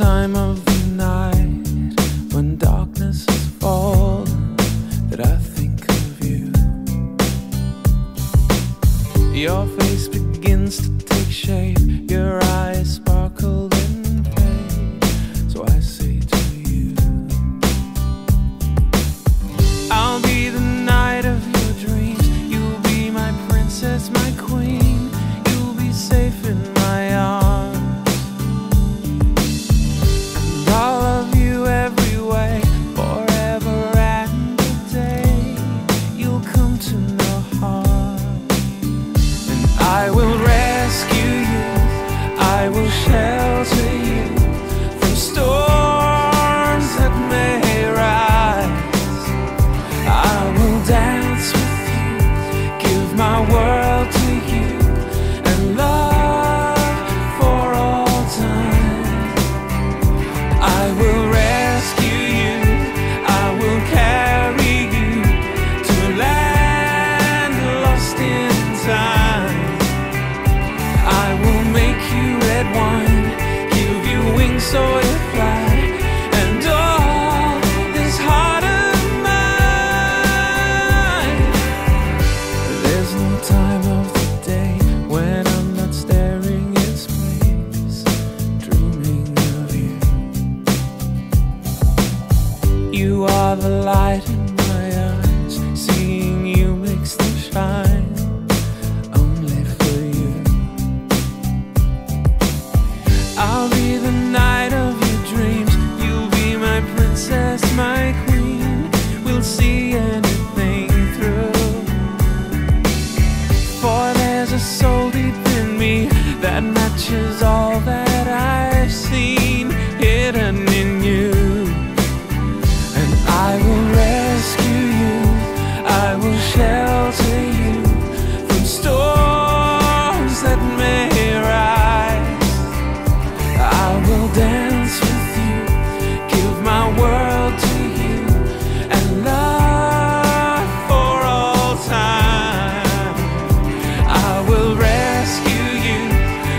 time of the night when darkness has fallen that I think of you. Your face begins to take shape, your eyes sparkle and fade, so I say to you, I'll be the knight of your dreams, you'll be my princess, my queen, you'll be safe in my arms. You are the light in my eyes, seeing you makes them shine, only for you. I'll be the knight of your dreams, you'll be my princess, my queen, we'll see anything through. For there's a soul deep in me that matches all that I've seen, hidden in you. I will rescue you, I will shelter you from storms that may rise. I will dance with you, give my world to you, and love for all time. I will rescue you,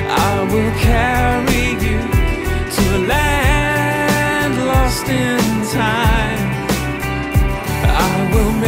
I will carry you to a land lost in time. So I will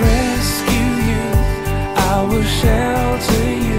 rescue you, I will shelter you.